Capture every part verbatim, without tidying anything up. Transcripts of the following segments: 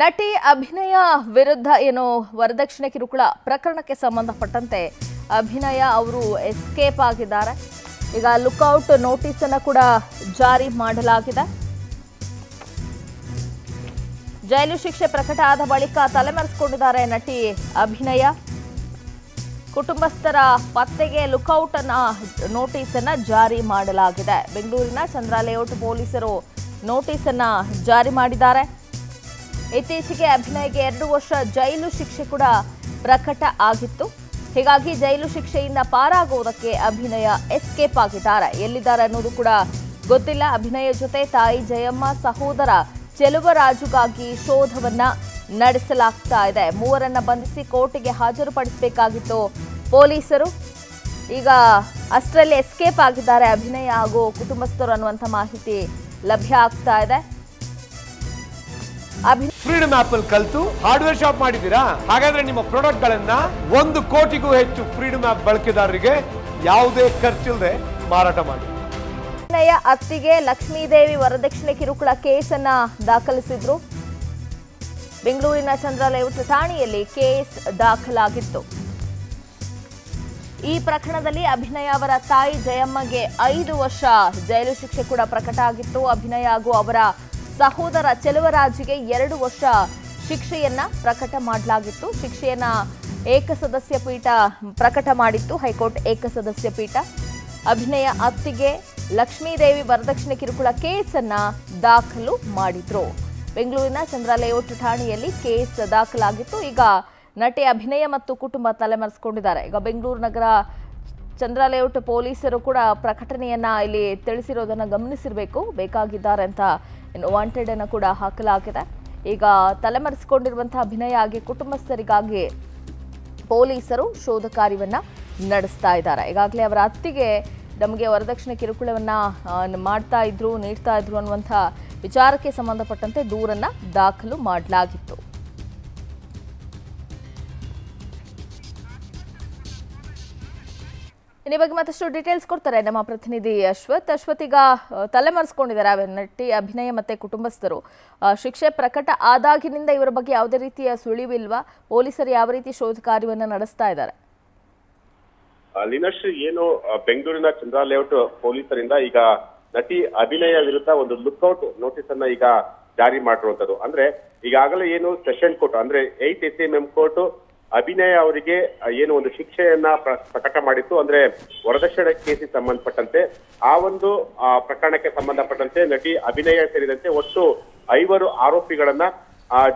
ನಟಿ ಅಭಿನಯ ವಿರುದ್ಧ ಏನು ವರದಕ್ಷಿಣೆ ಕಿರುಕುಳ ಪ್ರಕರಣಕ್ಕೆ ಸಂಬಂಧಪಟ್ಟಂತೆ ಅಭಿನಯ ಅವರು ಎಸ್ಕೇಪ್ ಆಗಿದ್ದಾರೆ. ಈಗ ಲುಕ್ಔಟ್ ನೋಟಿಸ್ ಅನ್ನು ಕೂಡ ಜಾರಿ ಮಾಡಲಾಗಿದೆ. ಜೈಲು ಶಿಕ್ಷೆ ಪ್ರಕಟ ಆದ ಬಳಿಕ ತಲೆಮರೆಸಿಕೊಂಡಿದ್ದಾರೆ ನಟಿ ಅಭಿನಯ. ಕುಟುಂಬಸ್ಥರ ಪತ್ತೆಗೆ ಲುಕ್ಔಟ್ ನೋಟಿಸ್ ಅನ್ನು ಜಾರಿ ಮಾಡಲಾಗಿದೆ. ಬೆಂಗಳೂರಿನ ಚಂದ್ರ ಲೇಔಟ್ ಪೊಲೀಸರು ನೋಟಿಸ್ ಅನ್ನು ಜಾರಿ ಮಾಡಿದ್ದಾರೆ. ಇತ್ತೀಚೆಗೆ ಅಭಿನಯಗೆ ಎರಡು ವರ್ಷ ಜೈಲು ಶಿಕ್ಷೆ ಕೂಡ ಪ್ರಕಟ ಆಗಿತ್ತು. ಹೀಗಾಗಿ ಜೈಲು ಶಿಕ್ಷೆಯಿಂದ ಪಾರಾಗೋದಕ್ಕೆ ಅಭಿನಯ ಎಸ್ಕೇಪ್ ಆಗಿದ್ದಾರೆ. ಎಲ್ಲಿದ್ದಾರೆ ಅನ್ನೋದು ಕೂಡ ಗೊತ್ತಿಲ್ಲ. ಅಭಿನಯ ಜೊತೆ ತಾಯಿ ಜಯಮ್ಮ, ಸಹೋದರ ಚೆಲುವರಾಜುಗಾಗಿ ಶೋಧವನ್ನ ನಡೆಸಲಾಗ್ತಾ ಇದೆ. ಮೂವರನ್ನ ಬಂಧಿಸಿ ಕೋರ್ಟಿಗೆ ಹಾಜರುಪಡಿಸಬೇಕಾಗಿತ್ತು ಪೊಲೀಸರು. ಈಗ ಅಷ್ಟರಲ್ಲಿ ಎಸ್ಕೇಪ್ ಆಗಿದ್ದಾರೆ ಅಭಿನಯ ಹಾಗೂ ಕುಟುಂಬಸ್ಥರು ಅನ್ನುವಂಥ ಮಾಹಿತಿ ಲಭ್ಯ ಆಗ್ತಾ ಇದೆ. ಫ್ರೀಡಮ್ ಆಪ್ ಅಲ್ಲಿ ಕಲಿತು ಹಾರ್ಡ್ವೇರ್ ಶಾಪ್ ಮಾಡಿದ್ದೀರಾ? ಹಾಗಾದ್ರೆ ನಿಮ್ಮ ಪ್ರಾಡಕ್ಟ್ ಗಳನ್ನ ಒಂದು ಕೋಟಿಗೂ ಹೆಚ್ಚು ಫ್ರೀಡಮ್ ಆಪ್ ಬಳಕೆದಾರರಿಗೆ ಯಾವುದೇ ಖರ್ಚಿಲ್ಲದೆ ಮಾರಾಟ ಮಾಡಿ. ಅಭಿನಯ ಅತ್ತಿಗೆ ಲಕ್ಷ್ಮೀದೇವಿ ವರದಕ್ಷಿಣೆ ಕಿರುಕುಳ ಕೇಸನ್ನ ದಾಖಲಿಸಿದ್ರು. ಬೆಂಗಳೂರಿನ ಚಂದ್ರ ಲೇಔಟ್ ಠಾಣೆಯಲ್ಲಿ ಕೇಸ್ ದಾಖಲಾಗಿತ್ತು. ಈ ಪ್ರಕರಣದಲ್ಲಿ ಅಭಿನಯ ಅವರ ತಾಯಿ ಜಯಮ್ಮಗೆ ಐದು ವರ್ಷ ಜೈಲು ಶಿಕ್ಷೆ ಕೂಡ ಪ್ರಕಟ ಆಗಿತ್ತು. ಅಭಿನಯ ಹಾಗೂ ಅವರ ಸಹೋದರ ಚೆಲುವರಾಜಿಗೆ ಎರಡು ವರ್ಷ ಶಿಕ್ಷೆಯನ್ನ ಪ್ರಕಟ ಮಾಡಲಾಗಿತ್ತು. ಶಿಕ್ಷೆಯನ್ನ ಏಕಸದಸ್ಯ ಪೀಠ ಪ್ರಕಟ ಮಾಡಿತ್ತು, ಹೈಕೋರ್ಟ್ ಏಕಸದಸ್ಯ ಪೀಠ. ಅಭಿನಯ ಅತ್ತಿಗೆ ಲಕ್ಷ್ಮೀದೇವಿ ವರದಕ್ಷಿಣೆ ಕಿರುಕುಳ ಕೇಸನ್ನ ದಾಖಲು ಮಾಡಿದ್ರು. ಬೆಂಗಳೂರಿನ ಚಂದ್ರ ಲೇಔಟ್ ಠಾಣೆಯಲ್ಲಿ ಕೇಸ್ ದಾಖಲಾಗಿತ್ತು. ಈಗ ನಟಿ ಅಭಿನಯ ಮತ್ತು ಕುಟುಂಬ ತಲೆಮರೆಸಿಕೊಂಡಿದ್ದಾರೆ. ಈಗ ಬೆಂಗಳೂರು ನಗರ ಚಂದ್ರ ಲೇಔಟ್ ಪೊಲೀಸರು ಕೂಡ ಪ್ರಕಟಣೆಯನ್ನ ಇಲ್ಲಿ ತಿಳಿಸಿರೋದನ್ನ ಗಮನಿಸಿರಬೇಕು. ಬೇಕಾಗಿದ್ದಾರೆ ಅಂತ ವಾಂಟೆಡ್ ಅನ್ನು ಕೂಡ ಹಾಕಲಾಗಿದೆ. ಈಗ ತಲೆಮರೆಸಿಕೊಂಡಿರುವಂತಹ ಅಭಿನಯ ಆಗಿ ಕುಟುಂಬಸ್ಥರಿಗಾಗಿ ಪೊಲೀಸರು ಶೋಧ ಕಾರ್ಯವನ್ನ ನಡೆಸ್ತಾ ಇದ್ದಾರೆ. ಈಗಾಗಲೇ ಅವರ ಅತ್ತಿಗೆ ನಮಗೆ ವರದಕ್ಷಿಣೆ ಕಿರುಕುಳವನ್ನ ಮಾಡ್ತಾ ಇದ್ರು, ನೀಡ್ತಾ ಇದ್ರು ಅನ್ನುವಂಥ ವಿಚಾರಕ್ಕೆ ಸಂಬಂಧಪಟ್ಟಂತೆ ದೂರನ್ನ ದಾಖಲು ಮಾಡಲಾಗಿತ್ತು. ಇನ್ನಿ ಬಗ್ಗೆ ಮತ್ತಷ್ಟು ಡೀಟೇಲ್ಸ್ ಕೊಡ್ತಾರೆ ನಮ್ಮ ಪ್ರತಿನಿಧಿ ಅಶ್ವಥ್. ಅಶ್ವಥ್, ಈಗ ತಲೆಮರೆಸಿಕೊಂಡಿದ್ದಾರೆ ನಟಿ ಅಭಿನಯ ಮತ್ತೆ ಕುಟುಂಬಸ್ಥರು. ಶಿಕ್ಷೆ ಪ್ರಕಟ ಆದಾಗಿನಿಂದ ಇವರ ಬಗ್ಗೆ ಯಾವುದೇ ರೀತಿಯ ಸುಳಿವಿಲ್ವಾ? ಪೊಲೀಸರು ಯಾವ ರೀತಿ ಶೋಧ ಕಾರ್ಯವನ್ನು ನಡೆಸ್ತಾ ಇದ್ದಾರೆ? ಲೀನಾಶ್ರೀ, ಏನು ಬೆಂಗಳೂರಿನ ಚಂದ್ರ ಲೇಔಟ್ ಪೊಲೀಸರಿಂದ ಈಗ ನಟಿ ಅಭಿನಯ ವಿರುದ್ಧ ಒಂದು ಲುಕ್ಔಟ್ ನೋಟಿಸ್ ಅನ್ನ ಈಗ ಜಾರಿ ಮಾಡಿರುವಂತದ್ದು. ಅಂದ್ರೆ ಈಗಾಗಲೇ ಏನು ಸೆಷನ್ ಕೋರ್ಟ್ ಅಂದ್ರೆ at S M M court Abhinaya ಅವರಿಗೆ ಏನು ಒಂದು ಶಿಕ್ಷೆಯನ್ನ ಪ್ರಕಟ ಮಾಡಿತ್ತು. ಅಂದ್ರೆ ವರದಕ್ಷಿಣೆ ಕೇಸಿಗೆ ಸಂಬಂಧಪಟ್ಟಂತೆ ಆ ಒಂದು ಪ್ರಕರಣಕ್ಕೆ ಸಂಬಂಧಪಟ್ಟಂತೆ ನಟಿ ಅಭಿನಯ ಸೇರಿದಂತೆ ಒಟ್ಟು ಐವರು ಆರೋಪಿಗಳನ್ನ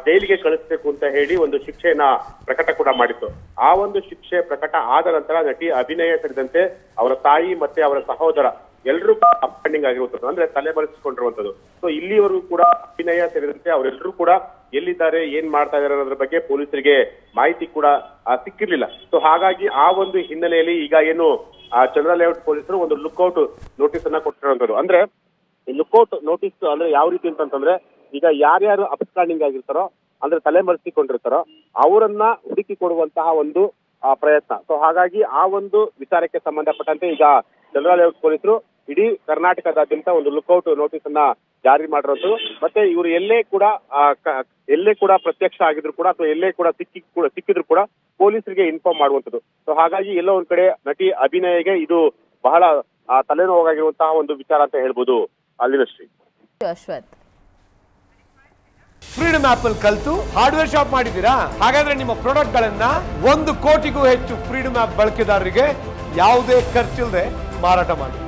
ಜೈಲಿಗೆ ಕಳಿಸಬೇಕು ಅಂತ ಹೇಳಿ ಒಂದು ಶಿಕ್ಷೆಯನ್ನ ಪ್ರಕಟ ಕೂಡ ಮಾಡಿತ್ತು. ಆ ಒಂದು ಶಿಕ್ಷೆ ಪ್ರಕಟ ಆದ ನಂತರ ನಟಿ ಅಭಿನಯ ಸೇರಿದಂತೆ ಅವರ ತಾಯಿ ಮತ್ತೆ ಅವರ ಸಹೋದರ ಎಲ್ಲರೂ ಕೂಡ ಅಪ್ಯಾಂಡಿಂಗ್ ಆಗಿರುವಂತದ್ದು, ಅಂದ್ರೆ ತಲೆಮರೆಸಿಕೊಂಡಿರುವಂತದ್ದು. ಸೊ ಇಲ್ಲಿವರೆಗೂ ಕೂಡ ಅಭಿನಯ ಸೇರಿದಂತೆ ಅವರೆಲ್ಲರೂ ಕೂಡ ಎಲ್ಲಿದ್ದಾರೆ, ಏನ್ ಮಾಡ್ತಾ ಇದಾರೆ ಅನ್ನೋದ್ರ ಬಗ್ಗೆ ಪೊಲೀಸರಿಗೆ ಮಾಹಿತಿ ಕೂಡ ಸಿಕ್ಕಿರ್ಲಿಲ್ಲ. ಸೊ ಹಾಗಾಗಿ ಆ ಒಂದು ಹಿನ್ನೆಲೆಯಲ್ಲಿ ಈಗ ಏನು ಚಂದ್ರ ಲೇಔಟ್ ಪೊಲೀಸರು ಒಂದು ಲುಕ್ಔಟ್ ನೋಟಿಸ್ ಅನ್ನ ಕೊಟ್ಟಿರುವಂತದ್ದು. ಅಂದ್ರೆ ಲುಕ್ಔಟ್ ನೋಟಿಸ್ ಅಂದ್ರೆ ಯಾವ ರೀತಿ ಅಂತಂದ್ರೆ, ಈಗ ಯಾರ್ಯಾರು ಅಪ್ಸ್ಟ್ಯಾಂಡಿಂಗ್ ಆಗಿರ್ತಾರೋ ಅಂದ್ರೆ ತಲೆಮರೆಸಿಕೊಂಡಿರ್ತಾರೋ ಅವರನ್ನ ಹುಡುಕಿ ಕೊಡುವಂತಹ ಒಂದು ಪ್ರಯತ್ನ. ಸೊ ಹಾಗಾಗಿ ಆ ಒಂದು ವಿಚಾರಕ್ಕೆ ಸಂಬಂಧಪಟ್ಟಂತೆ ಈಗ ಚಂದ್ರ ಲೇಔಟ್ ಪೊಲೀಸರು ಇಡೀ ಕರ್ನಾಟಕದಾದ್ಯಂತ ಒಂದು ಲುಕ್ಔಟ್ ನೋಟಿಸ್ ಅನ್ನ ಜಾರಿ ಮಾಡಿರೋದು. ಮತ್ತೆ ಇವರು ಎಲ್ಲೇ ಕೂಡ ಎಲ್ಲೇ ಕೂಡ ಪ್ರತ್ಯಕ್ಷ ಆಗಿದ್ರು ಕೂಡ ಅಥವಾ ಎಲ್ಲೇ ಕೂಡ ಸಿಕ್ಕಿ ಕೂಡ ಸಿಕ್ಕಿದ್ರು ಕೂಡ ಪೊಲೀಸರಿಗೆ ಇನ್ಫಾರ್ಮ್ ಮಾಡುವಂಥದ್ದು. ಸೊ ಹಾಗಾಗಿ ಎಲ್ಲೋ ಒಂದ್ ಕಡೆ ನಟಿ ಅಭಿನಯಗೆ ಇದು ಬಹಳ ತಲೆನೋವಾಗಿರುವಂತಹ ಒಂದು ವಿಚಾರ ಅಂತ ಹೇಳ್ಬೋದು. ಅಲ್ಲಿನಶ್ರೀ ಅಶ್ವಥ್, ಫ್ರೀಡಮ್ ಆಪ್ ಅಲ್ಲಿ ಕಲಿತು ಹಾರ್ಡ್ವೇರ್ ಶಾಪ್ ಮಾಡಿದ್ದೀರಾ? ಹಾಗಾದ್ರೆ ನಿಮ್ಮ ಪ್ರಾಡಕ್ಟ್ ಗಳನ್ನ ಒಂದು ಕೋಟಿಗೂ ಹೆಚ್ಚು ಫ್ರೀಡಮ್ ಆಪ್ ಬಳಕೆದಾರರಿಗೆ ಯಾವುದೇ ಖರ್ಚಿಲ್ಲದೆ ಮಾರಾಟ ಮಾಡಿ.